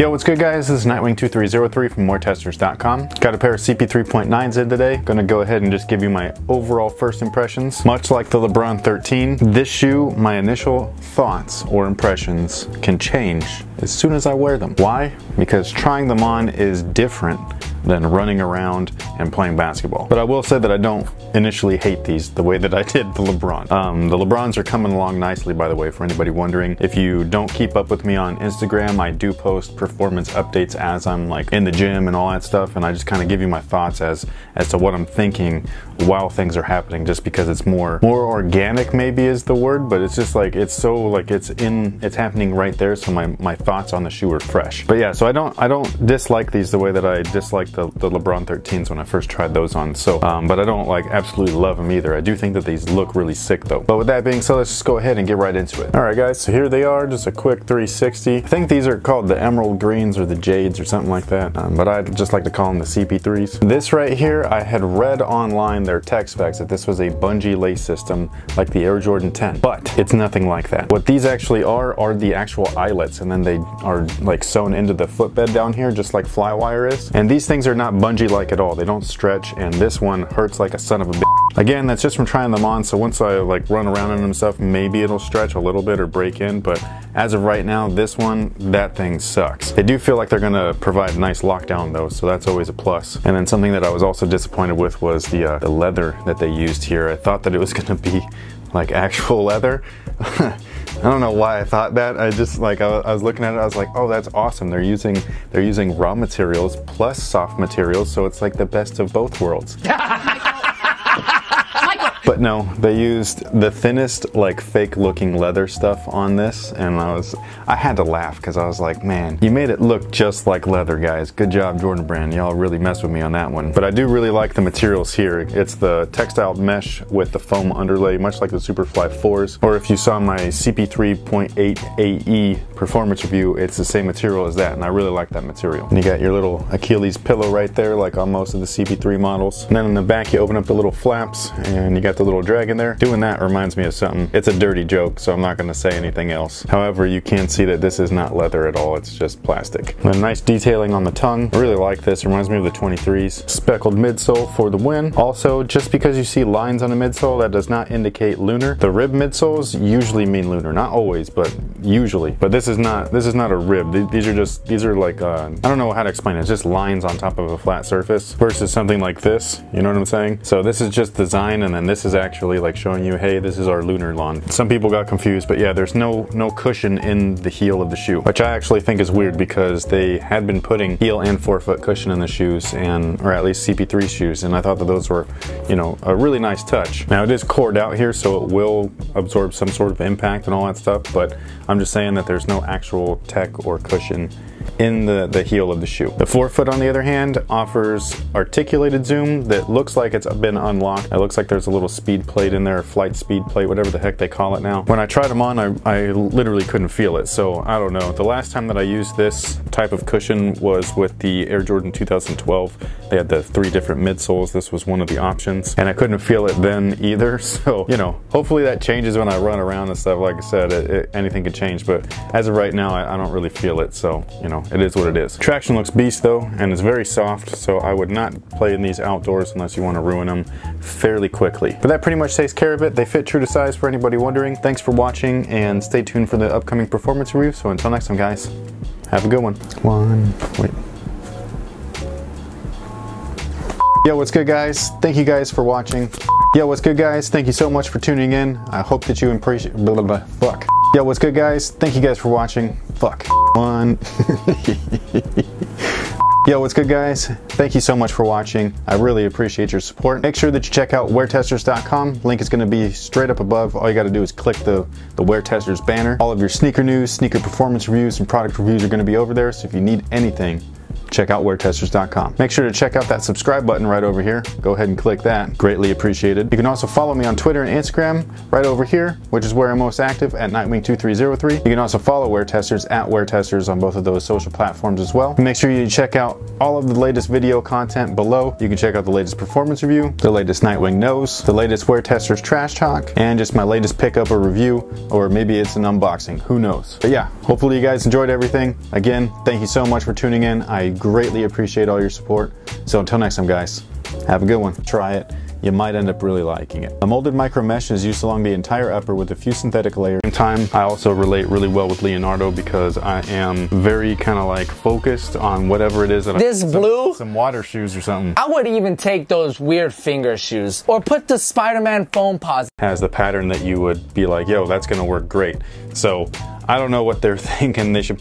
Yo, what's good guys? This is Nightwing2303 from WearTesters.com. Got a pair of CP3.9s in today. Gonna go ahead and just give you my overall first impressions. Much like the LeBron 13, this shoe, my initial thoughts or impressions can change as soon as I wear them. Why? Because trying them on is different than running around and playing basketball. But I will say that I don't initially hate these the way that I did the LeBron. The LeBrons are coming along nicely, by the way, for anybody wondering. If you don't keep up with me on Instagram, I do post performance updates as I'm like in the gym and all that stuff, and I just kind of give you my thoughts as to what I'm thinking while things are happening, just because it's more organic maybe is the word, but it's just like it's so like it's happening right there, so my thoughts on the shoe are fresh. But yeah, so I don't dislike these the way that I dislike the LeBron 13s when I first tried those on, so but I don't like absolutely love them either. I do think that these look really sick though. But with that being said, let's just go ahead and get right into it. All right guys, so here they are, just a quick 360. I think these are called the emerald greens or the jades or something like that, but I just like to call them the CP3s. This right here, I had read online their tech specs that this was a bungee lace system like the Air Jordan 10, but it's nothing like that. What these actually are the actual eyelets, and then they are like sewn into the footbed down here just like fly wire is, and these things are not bungee like at all. They don't stretch, and this one hurts like a son of a bitch. Again, that's just from trying them on, so once I like run around in them stuff, maybe it'll stretch a little bit or break in, but as of right now, this one, that thing sucks. They do feel like they're gonna provide nice lockdown though, so that's always a plus. And then something that I was also disappointed with was the leather that they used here. I thought that it was gonna be like actual leather. I don't know why I thought that. I just like I was looking at it, I was like, oh, that's awesome. They're using raw materials plus soft materials, so it's like the best of both worlds. But no, they used the thinnest like fake looking leather stuff on this, and I had to laugh because I was like, man, you made it look just like leather, guys. Good job, Jordan Brand. Y'all really messed with me on that one. But I do really like the materials here. It's the textile mesh with the foam underlay, much like the Superfly 4s. Or if you saw my CP3.8AE performance review, it's the same material as that, and I really like that material. And you got your little Achilles pillow right there, like on most of the CP3 models. And then in the back, you open up the little flaps, and you got the little dragon there. Doing that reminds me of something. It's a dirty joke, so I'm not going to say anything else. However, you can see that this is not leather at all. It's just plastic. And a nice detailing on the tongue. I really like this. Reminds me of the 23s. Speckled midsole for the win. Also, just because you see lines on a midsole, that does not indicate lunar. The rib midsoles usually mean lunar. Not always, but usually. But this is not a rib. These are like, I don't know how to explain it. It's just lines on top of a flat surface versus something like this. You know what I'm saying? So this is just design, and then this is actually like showing you, hey, this is our lunar lawn. Some people got confused, but yeah, there's no cushion in the heel of the shoe, which I actually think is weird because they had been putting heel and forefoot cushion in the shoes, and or at least CP3 shoes, and I thought that those were, you know, a really nice touch. Now it is cored out here, so it will absorb some sort of impact and all that stuff, but I'm just saying that there's no actual tech or cushion in the heel of the shoe. The forefoot, on the other hand, offers articulated zoom that looks like it's been unlocked. It looks like there's a little speed plate in there, flight speed plate, whatever the heck they call it now. When I tried them on, I literally couldn't feel it, so I don't know. The last time that I used this type of cushion was with the Air Jordan 2012. They had the 3 different midsoles. This was one of the options, and I couldn't feel it then either, so, you know, hopefully that changes when I run around and stuff. Like I said, anything could change, but as of right now, I don't really feel it, so, you know, it is what it is. Traction looks beast though, and it's very soft, so I would not play in these outdoors unless you want to ruin them fairly quickly. But that pretty much takes care of it. They fit true to size for anybody wondering. Thanks for watching, and stay tuned for the upcoming performance review. So until next time, guys, have a good one. Wait. Yo, what's good, guys? Thank you guys for watching. Yo, what's good, guys? Thank you so much for tuning in. I hope that you appreciate. Fuck. Yo, what's good, guys? Thank you guys for watching. Fuck. One. Yo, what's good, guys? Thank you so much for watching. I really appreciate your support. Make sure that you check out WearTesters.com. Link is going to be straight up above. All you got to do is click the WearTesters banner. All of your sneaker news, sneaker performance reviews, and product reviews are going to be over there. So if you need anything, check out WearTesters.com. Make sure to check out that subscribe button right over here. Go ahead and click that. Greatly appreciated. You can also follow me on Twitter and Instagram right over here, which is where I'm most active, at Nightwing2303. You can also follow WearTesters at WearTesters on both of those social platforms as well. And make sure you check out all of the latest video content below. You can check out the latest performance review, the latest Nightwing Nose, the latest WearTesters trash talk, and just my latest pickup or review, or maybe it's an unboxing, who knows. But yeah, hopefully you guys enjoyed everything. Again, thank you so much for tuning in. I greatly appreciate all your support. So until next time, guys, have a good one. Try it. You might end up really liking it. A molded micro mesh is used along the entire upper with a few synthetic layers. In time, I also relate really well with Leonardo because I am very kind of like focused on whatever it is that this blue? Some water shoes or something. I would even take those weird finger shoes or put the Spider-Man foam paws. Has the pattern that you would be like, yo, that's gonna work great. So I don't know what they're thinking they should put.